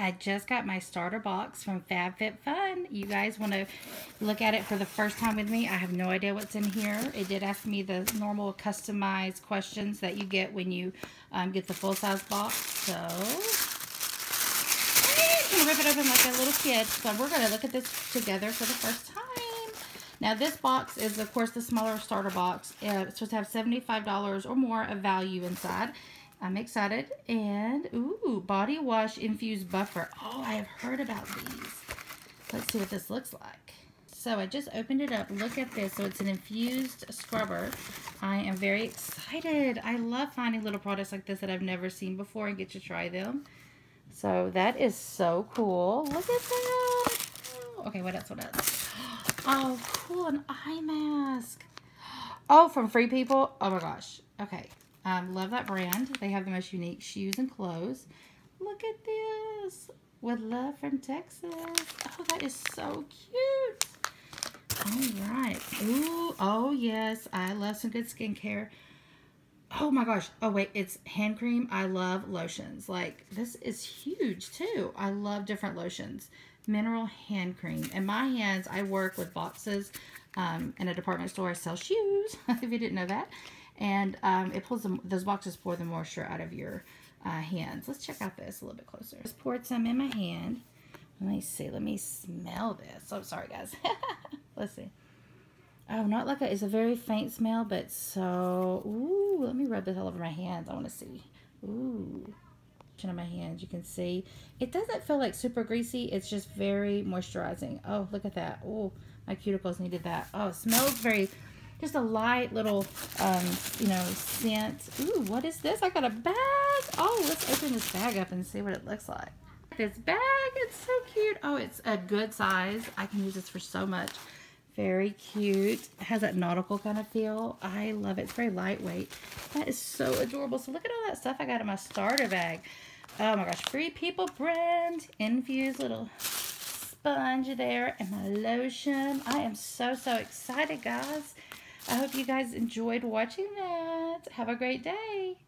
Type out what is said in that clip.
I just got my starter box from FabFitFun. You guys want to look at it for the first time with me? I have no idea what's in here. It did ask me the normal customized questions that you get when you get the full-size box. So I'm going to rip it open like a little kid. So we're going to look at this together for the first time. Now this box is, of course, the smaller starter box. It's supposed to have $75 or more of value inside. I'm excited. And, ooh, body wash infused buffer. Oh, I have heard about these. Let's see what this looks like. So I just opened it up. Look at this. So it's an infused scrubber. I am very excited. I love finding little products like this that I've never seen before and get to try them. So that is so cool. Look at that. Oh, okay, what else? What else? Oh, cool, an eye mask. Oh, from Free People. Oh, my gosh. Okay. Love that brand. They have the most unique shoes and clothes. Look at this. With love from Texas. Oh, that is so cute. All right. Ooh, oh, yes. I love some good skincare. Oh, my gosh. Oh, wait. It's hand cream. I love lotions. Like, this is huge, too. I love different lotions. Mineral hand cream. And my hands, I work with boxes in a department store. I sell shoes, if you didn't know that. And it pulls those boxes pour the moisture out of your hands. Let's check out this a little bit closer. Just poured some in my hand. Let me see. Let me smell this. I'm sorry, guys. Let's see. Oh, not like it's a very faint smell, but so... Ooh, let me rub this all over my hands. I want to see. Ooh. On my hands, you can see it doesn't feel like super greasy. It's just very moisturizing. Oh, look at that. Oh, my cuticles needed that. Oh, it smells very, just a light little you know, scent. Ooh, what is this? I got a bag. Oh, let's open this bag up and see what it looks like. This bag, it's so cute. Oh, it's a good size. I can use this for so much. Very cute. It has that nautical kind of feel. I love it. It's very lightweight. That is so adorable. So look at all that stuff I got in my starter bag. Oh my gosh. Free People brand. Infused little sponge there. And my lotion. I am so, so excited, guys. I hope you guys enjoyed watching that. Have a great day.